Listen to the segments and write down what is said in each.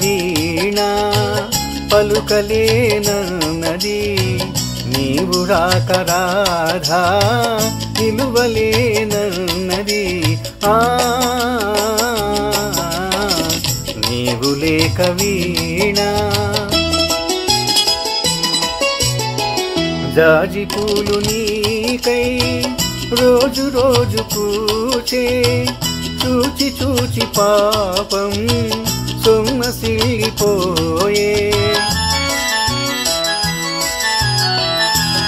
వీణా పలుకలేనన్నది నీవు రాక రాధా నిలువలేనన్నది ఆ నీవు లేక వీణా జాజి పూలు నీకై రోజు రోజు పూచే చూచి చూచి పాపం సొమ్మసిల్లిపోయే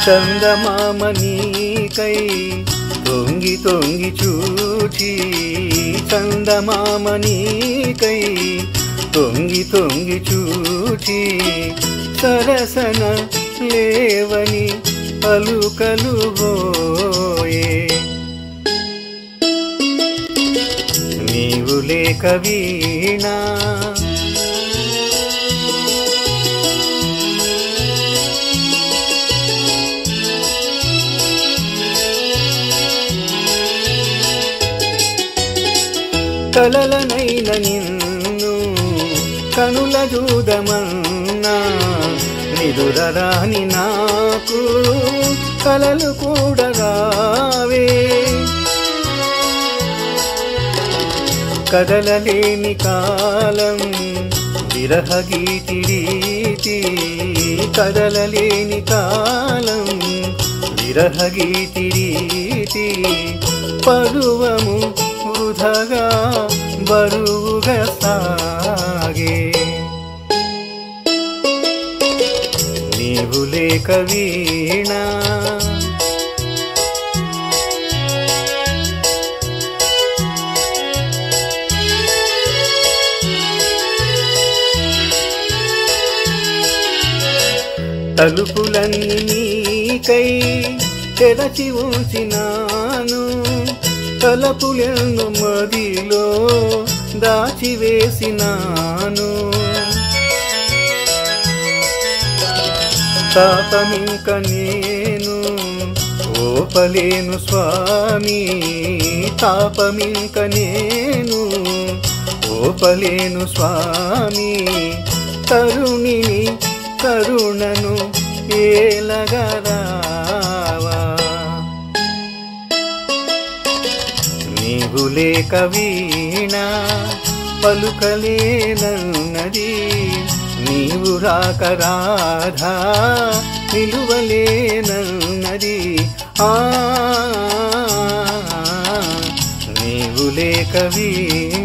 చందమామ నీకై తొంగి తొంగి చూచి చందమామ నీకై తొంగి తొంగి చూచి సరసన లేవని పలుకలు పోయే నీవు లేక వీణా కలలనైన నిన్ను కనుల చూదమన్నా నిదురరాని నాకు కలలు కూడా రావే కదలలేని కాలం విరహ గీతి రీతి కదలలేని కాలం విరహ గీతి రీతి పరువము వృధగా బరువుగా సాగే నీవు లేక వీణా తలుపులన్నీ నీకై తెరచి ఉంచినాను తలపులను మదిలో దాచివేసినాను తాపమింక నేను ఓపలేను స్వామి తాపమింక నేను ఓపలేను స్వామి తరుణిని కరుణను ఏలగరావా నీవు లేక వీణా పలుకలేనన్నది నీవు రాక రాధా నిలువలేనన్నది ఆ నీవు లేక వీణా.